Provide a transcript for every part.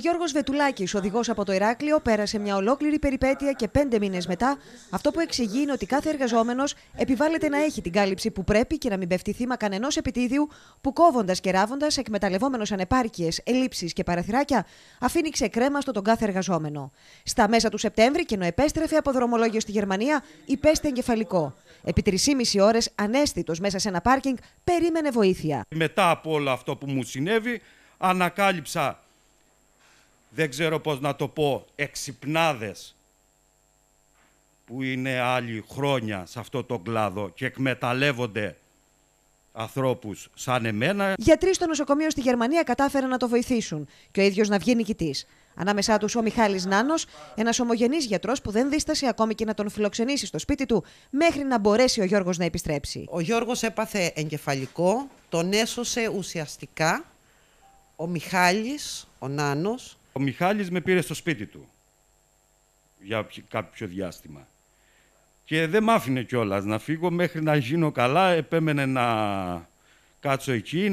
Γιώργος Βετουλάκης, οδηγός από το Ηράκλειο, πέρασε μια ολόκληρη περιπέτεια και 5 μήνες μετά, αυτό που εξηγεί είναι ότι κάθε εργαζόμενος επιβάλλεται να έχει την κάλυψη που πρέπει και να μην πέφτει θύμα κανενός επιτίδιου που, κόβοντας και ράβοντας, εκμεταλλευόμενος ανεπάρκειες, ελλείψεις και παραθυράκια, αφήνει ξεκρέμαστο τον κάθε εργαζόμενο. Στα μέσα του Σεπτέμβρη, και ενώ επέστρεφε από δρομολόγιο στη Γερμανία, υπέστη εγκεφαλικό. Επί 3,5 ώρες, αναίσθητος μέσα σε ένα πάρκινγκ, περίμενε βοήθεια. Μετά από όλο αυτό που μου συνέβη, ανακάλυψα, δεν ξέρω πώς να το πω, εξυπνάδες που είναι άλλοι χρόνια σε αυτό το κλάδο και εκμεταλλεύονται ανθρώπους σαν εμένα. Γιατροί στο νοσοκομείο στη Γερμανία κατάφεραν να το βοηθήσουν και ο ίδιος να βγει νικητής. Ανάμεσά τους ο Μιχάλης Νάνος, ένας ομογενής γιατρός που δεν δίστασε ακόμη και να τον φιλοξενήσει στο σπίτι του μέχρι να μπορέσει ο Γιώργος να επιστρέψει. Ο Γιώργος έπαθε εγκεφαλικό, τον έσωσε ουσιαστικά ο Μιχάλης, ο Νάνος. Ο Μιχάλης με πήρε στο σπίτι του για κάποιο διάστημα και δεν μ' άφηνε κιόλας να φύγω μέχρι να γίνω καλά. Επέμενε να κάτσω εκεί,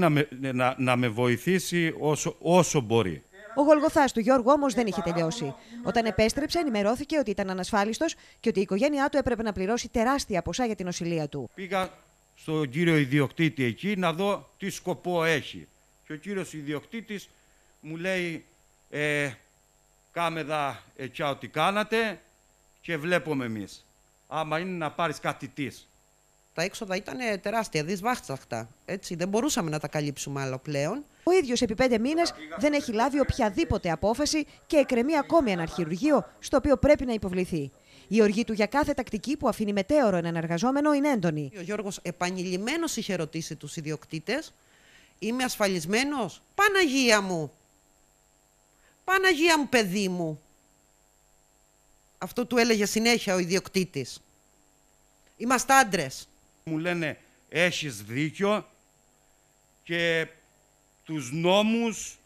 να με βοηθήσει όσο μπορεί. Ο γολγοθάς του Γιώργου όμως δεν είχε τελειώσει. Όταν επέστρεψε, ενημερώθηκε ότι ήταν ανασφάλιστος και ότι η οικογένειά του έπρεπε να πληρώσει τεράστια ποσά για την νοσηλεία του. Πήγα στον κύριο ιδιοκτήτη εκεί να δω τι σκοπό έχει. Και ο κύριος ιδιοκτήτης μου λέει, κάμε δα εκιά ό,τι κάνατε και βλέπουμε εμείς. Άμα είναι να πάρεις κάτι της. Τα έξοδα ήταν τεράστια, δυσβάσταχτα. Έτσι, δεν μπορούσαμε να τα καλύψουμε άλλο πλέον. Ο ίδιος επί 5 μήνες δεν έχει λάβει οποιαδήποτε απόφαση και εκκρεμεί ακόμη ένα χειρουργείο στο οποίο πρέπει να υποβληθεί. Η οργή του για κάθε τακτική που αφήνει μετέωρο έναν εργαζόμενο είναι έντονη. Ο Γιώργος επανειλημμένος είχε ρωτήσει τους ιδιοκτήτες, είμαι ασφαλισμένος? Παναγία μου! Παναγία μου, παιδί μου! Αυτό του έλεγε συνέχεια ο ιδιοκτήτης. Είμαστε άντρες. Μου λένε, έχεις δίκιο και τους νόμους,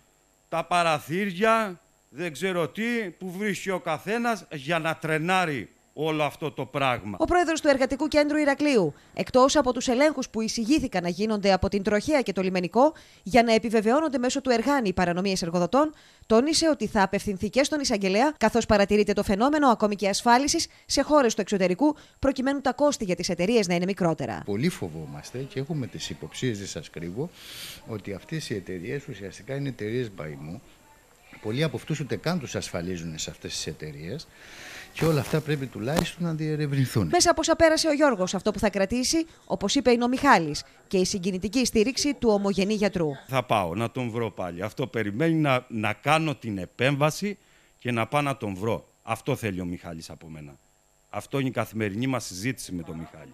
τα παραθύρια, δεν ξέρω τι, που βρίσκει ο καθένας για να τρενάρει όλο αυτό το πράγμα. Ο πρόεδρος του Εργατικού Κέντρου Ηρακλείου, εκτός από τους ελέγχους που εισηγήθηκαν να γίνονται από την Τροχέα και το Λιμενικό για να επιβεβαιώνονται μέσω του Εργάνη οι παρανομίες εργοδοτών, τόνισε ότι θα απευθυνθεί και στον εισαγγελέα, καθώς παρατηρείται το φαινόμενο ακόμη και ασφάλισης σε χώρες του εξωτερικού, προκειμένου τα κόστη για τις εταιρείες να είναι μικρότερα. Πολύ φοβόμαστε και έχουμε τις υποψίες, δεν σας κρύβω, ότι αυτές οι εταιρείες ουσιαστικά είναι εταιρείες μπαϊμού. Πολλοί από αυτούς ούτε καν τους ασφαλίζουν σε αυτές τις εταιρείες και όλα αυτά πρέπει τουλάχιστον να διερευνηθούν. Μέσα από όσα πέρασε ο Γιώργος, αυτό που θα κρατήσει, όπως είπε, είναι ο Μιχάλης και η συγκινητική στήριξη του ομογενή γιατρού. Θα πάω να τον βρω πάλι. Αυτό περιμένει, να κάνω την επέμβαση και να πάω να τον βρω. Αυτό θέλει ο Μιχάλης από μένα. Αυτό είναι η καθημερινή μας συζήτηση με τον Μιχάλη.